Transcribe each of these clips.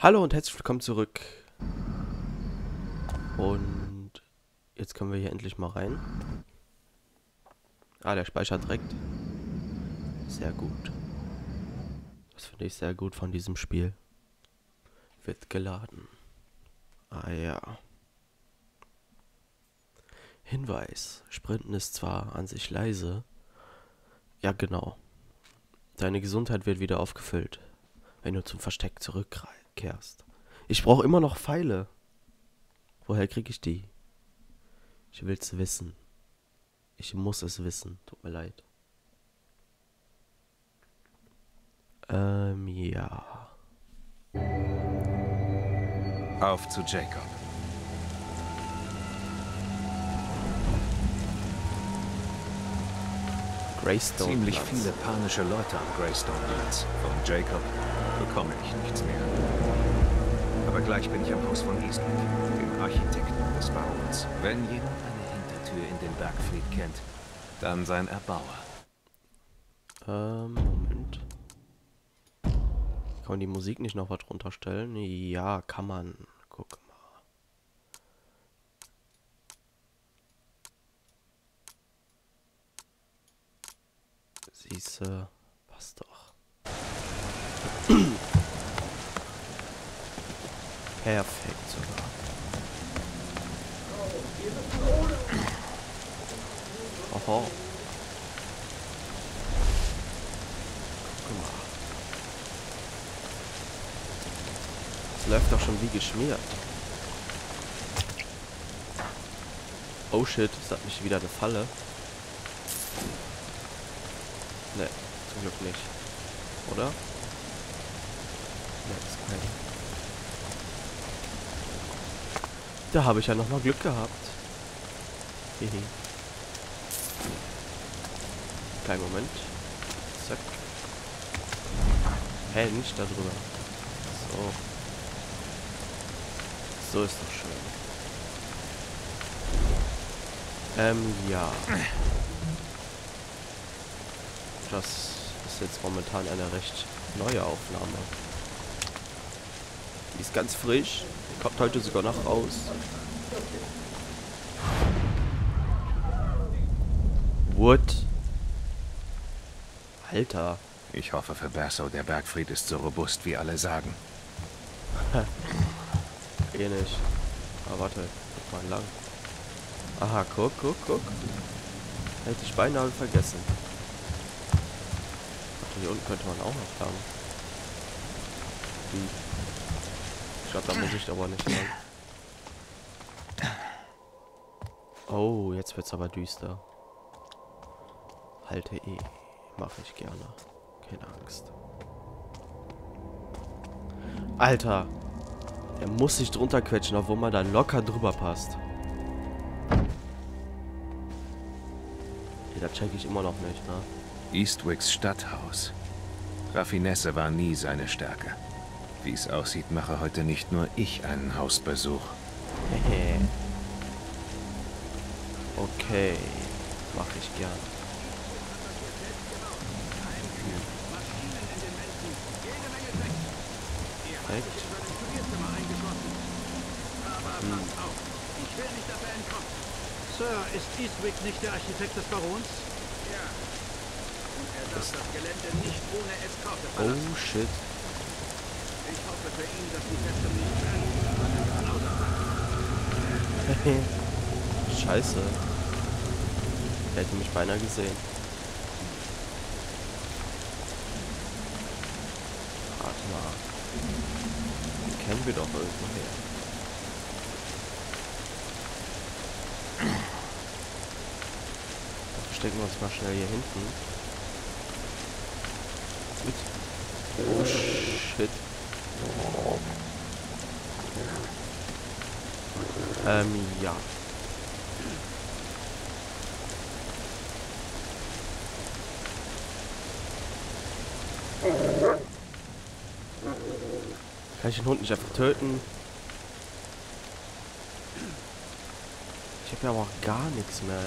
Hallo und herzlich willkommen zurück. Und jetzt können wir hier endlich mal rein. Ah, der Speicher direkt. Sehr gut. Das finde ich sehr gut von diesem Spiel. Wird geladen. Ah ja. Hinweis. Sprinten ist zwar an sich leise. Ja, genau. Deine Gesundheit wird wieder aufgefüllt, wenn du zum Versteck zurückkehrst. Ich brauche immer noch Pfeile. Woher kriege ich die? Ich will es wissen. Ich muss es wissen. Tut mir leid. Ja. Auf zu Jacob. Graystone. Ziemlich viele panische Leute am Graystone-Platz. Von Jacob bekomme ich nichts mehr. Aber gleich bin ich am Haus von Eastwood, dem Architekten des Barons. Wenn jemand eine Hintertür in den Bergfried kennt, dann sein Erbauer. Moment. Kann man die Musik nicht noch was runterstellen? Ja, kann man. Guck mal. Siehste, passt doch. Perfekt sogar. Oho. Guck mal. Es läuft doch schon wie geschmiert. Oh shit, ist das nicht wieder eine Falle? Ne, zum Glück nicht. Oder? Ne, ist kein. Da habe ich ja nochmal Glück gehabt. Hihi. Kleinen Moment. Zack. Hä, hey, nicht da drüber. So. So ist doch schön. Ja. Das ist jetzt momentan eine recht neue Aufnahme. Die ist ganz frisch. Die kommt heute sogar noch raus. What? Alter. Ich hoffe für Berso, der Bergfried ist so robust, wie alle sagen. Eh nicht. Aber warte, guck mal lang. Aha, guck. Hätte ich beinahe vergessen. Hier unten könnte man auch noch haben. Ich glaube, da muss ich aber nicht lang. Oh, jetzt wird's aber düster. Halte E. Mache ich gerne. Keine Angst. Alter! Er muss sich drunter quetschen, obwohl man da locker drüber passt. Ey, das check ich immer noch nicht, ne? Eastwicks Stadthaus. Raffinesse war nie seine Stärke. Wie es aussieht, mache heute nicht nur ich einen Hausbesuch. Okay, mache ich gern. Sir, ist Eastwick nicht der Architekt des Barons? Das Gelände nicht ohne Eskorte verlassen. Oh shit. Ich hoffe für ihn, dass die Feste nicht mehr. Scheiße. Der hätte mich beinahe gesehen. Warte mal. Den kennen wir doch irgendwoher. Da verstecken wir uns mal schnell hier hinten. Oh shit. Ja. Kann ich den Hund nicht einfach töten? Ich habe ja aber auch gar nichts mehr.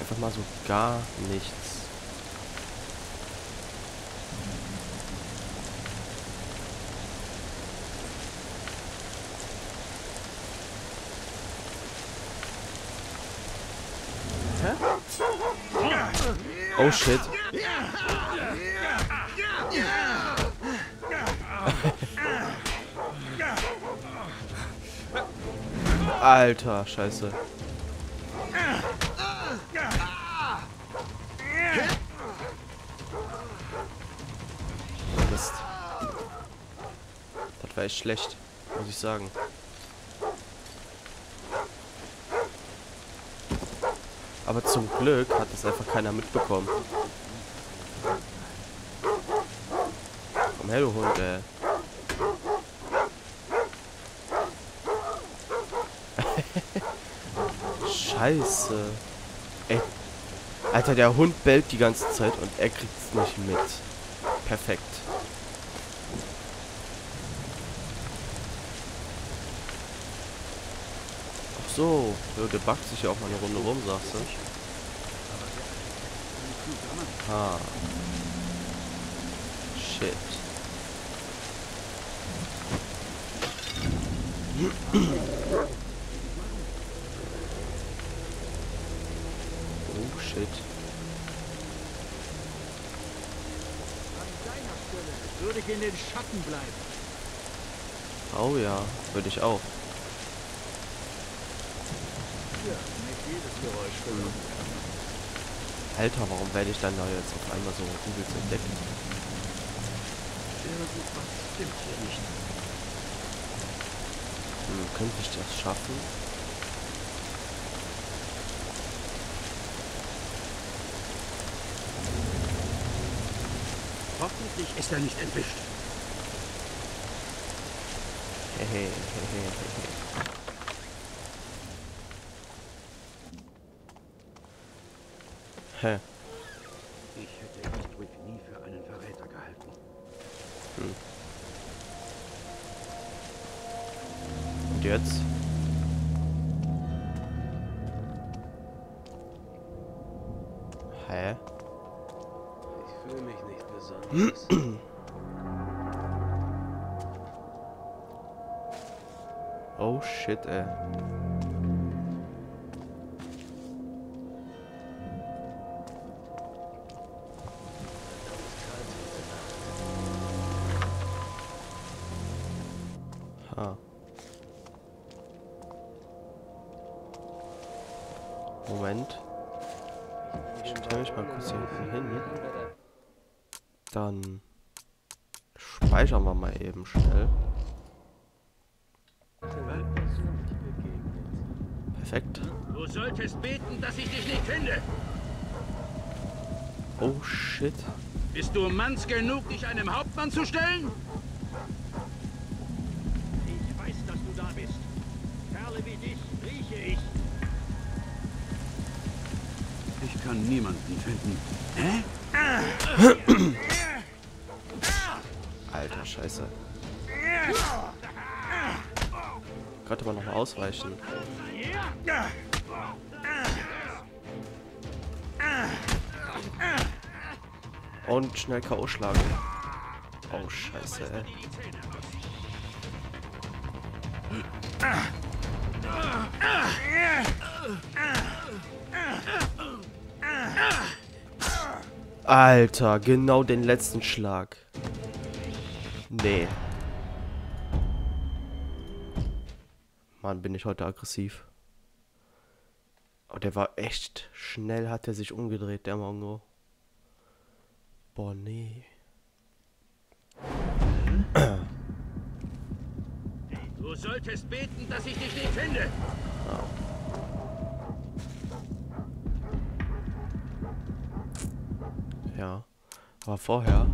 Einfach mal so gar nichts. Oh shit. Alter, scheiße. Mist. Das war echt schlecht, muss ich sagen. Aber zum Glück hat das einfach keiner mitbekommen. Komm her, du Hund, ey. Scheiße. Ey. Alter, der Hund bellt die ganze Zeit und er kriegt's nicht mit. Perfekt. Ach so. Ja, der backt sich ja auch mal eine Runde rum, sagst du. Ah. Shit. Oh, shit. Würde ich in den Schatten bleiben. Oh ja, würde ich auch. Ja, nicht jedes Geräusch verloren. Alter, warum werde ich dann da jetzt auf einmal so übelst entdeckt? Irgendwas stimmt hier nicht. Hm, könnte ich das schaffen? Hoffentlich ist er nicht entwischt. Hä? Ich hätte Eastwick nie für einen Verräter gehalten. Hm. Und jetzt? Hä? Ich fühle mich nicht besonders. Oh shit, ey. Ha. Moment. Ich stelle mich mal kurz hier hin. Dann speichern wir mal eben schnell. Perfekt. Du solltest beten, dass ich dich nicht finde. Oh shit. Bist du Manns genug, dich einem Hauptmann zu stellen? Ich weiß, dass du da bist. Kerle wie dich rieche ich. Ich kann niemanden finden. Hä? Alter, scheiße. Könnte man noch mal ausweichen. Und schnell K.O. schlagen. Oh, scheiße, ey. Alter, genau den letzten Schlag. Nee. Mann, bin ich heute aggressiv. Oh, der war echt schnell, hat er sich umgedreht, der Mongo. Boah, nee. Du solltest beten, dass ich dich nicht finde. Oh. Ja, aber vorher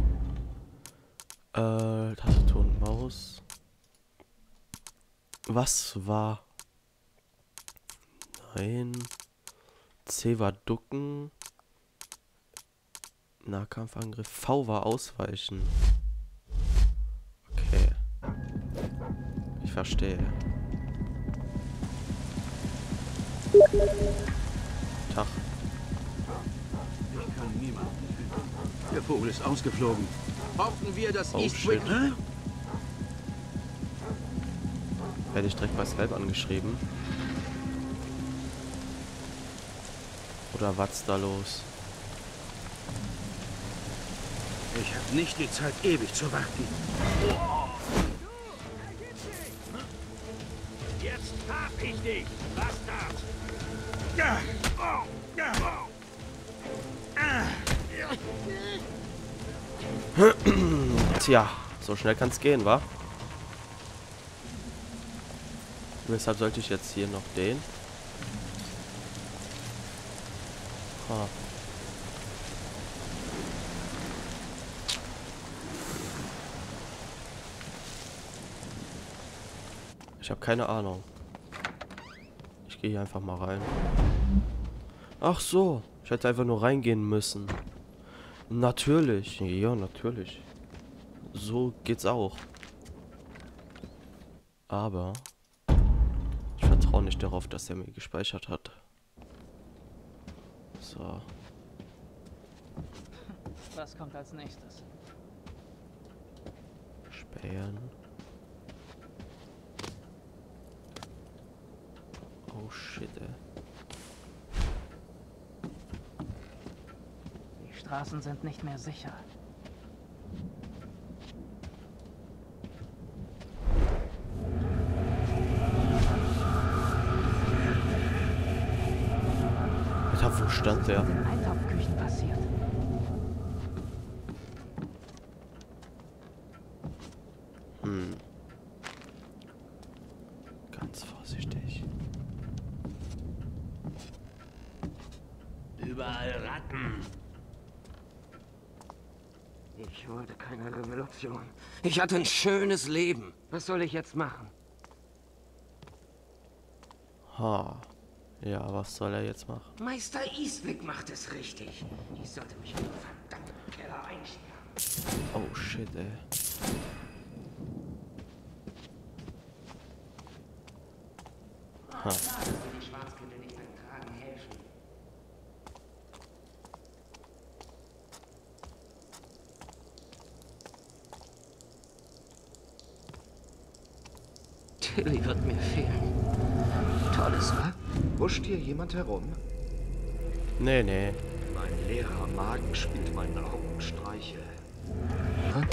Tastatur und Maus. Was war? Nein. C war ducken. Nahkampfangriff. V war ausweichen. Okay. Ich verstehe. Tag. Ich kann niemanden. Der Vogel ist ausgeflogen. Hoffen wir, dass Eastwood... Werde ich direkt bei Skype angeschrieben? Oder was da los? Ich habe nicht die Zeit, ewig zu warten. Jetzt hab ich dich, Bastard! Tja, so schnell kann's gehen, wa? Weshalb sollte ich jetzt hier noch den? Ah. Ich habe keine Ahnung. Ich gehe hier einfach mal rein. Ach so, ich hätte einfach nur reingehen müssen. Natürlich, ja, natürlich. So geht's auch. Aber ich vertraue nicht darauf, dass er mir gespeichert hat. So. Was kommt als nächstes? Sperren. Oh shit, ey. Die Straßen sind nicht mehr sicher. Alter, wo stand der? Was ist in den Einkaufsküchen passiert? Ganz vorsichtig. Überall Ratten. Ich wollte keine Revolution. Ich hatte ein schönes Leben. Was soll ich jetzt machen? Ha. Ja, was soll er jetzt machen? Meister Eastwick macht es richtig. Ich sollte mich in den verdammten Keller einsperren. Oh shit, ey. Ha. Tilly wird mir fehlen. Tolles, wa? Huscht hier jemand herum? Nee, nee. Mein leerer Magen spielt meinen Augen Streiche. Hä?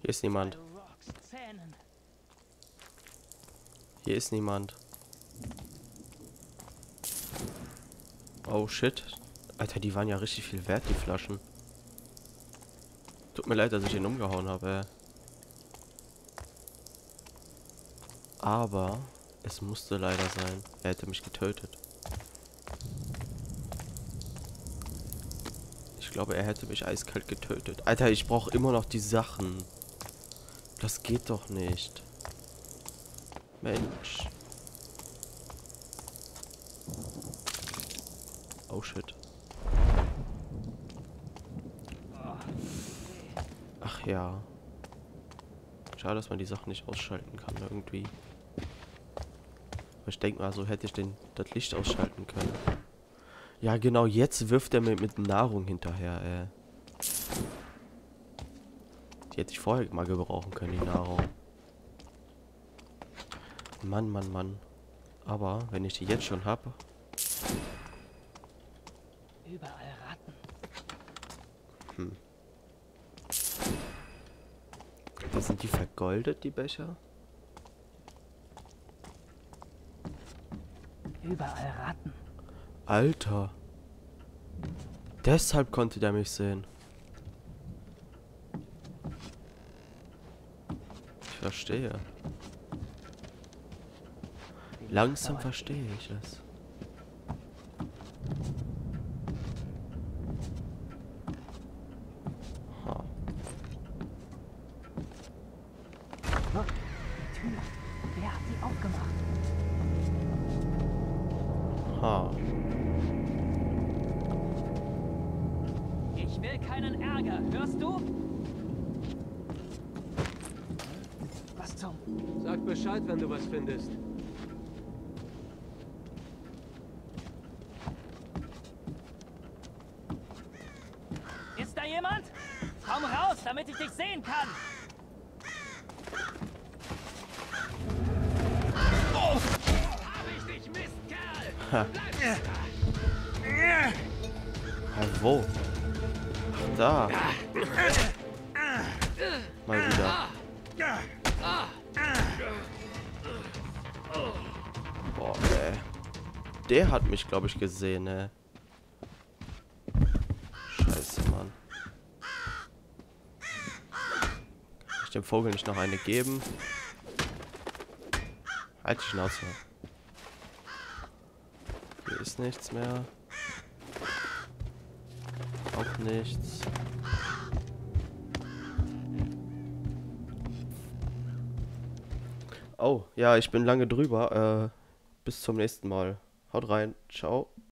Hier ist niemand. Hier ist niemand. Oh shit. Alter, die waren ja richtig viel wert, die Flaschen. Tut mir leid, dass ich ihn umgehauen habe. Aber es musste leider sein. Er hätte mich getötet. Ich glaube, er hätte mich eiskalt getötet. Alter, ich brauche immer noch die Sachen. Das geht doch nicht. Mensch. Oh shit. Ach ja. Schade, dass man die Sachen nicht ausschalten kann irgendwie. Ich denke mal, so hätte ich das Licht ausschalten können. Ja genau, jetzt wirft er mir mit Nahrung hinterher, ey. Die hätte ich vorher mal gebrauchen können, die Nahrung. Mann, Mann, Mann. Aber wenn ich die jetzt schon habe. Überall Ratten. Hm. Sind die vergoldet, die Becher? Überall Ratten. Alter. Deshalb konnte der mich sehen. Ich verstehe. Langsam verstehe ich es. Ich will keinen Ärger, hörst du? Was zum? Sag Bescheid, wenn du was findest. Ist da jemand? Komm raus, damit ich dich sehen kann! Oh! Hab ich dich, Mistkerl! Ha. Wo? Ach, da. Mal wieder. Boah, ey. Der hat mich, glaube ich, gesehen, ne? Scheiße, Mann. Kann ich dem Vogel nicht noch eine geben? Halt die Schnauze. Hier ist nichts mehr. Auch nichts. Oh, ja, ich bin lange drüber. Bis zum nächsten Mal. Haut rein. Ciao.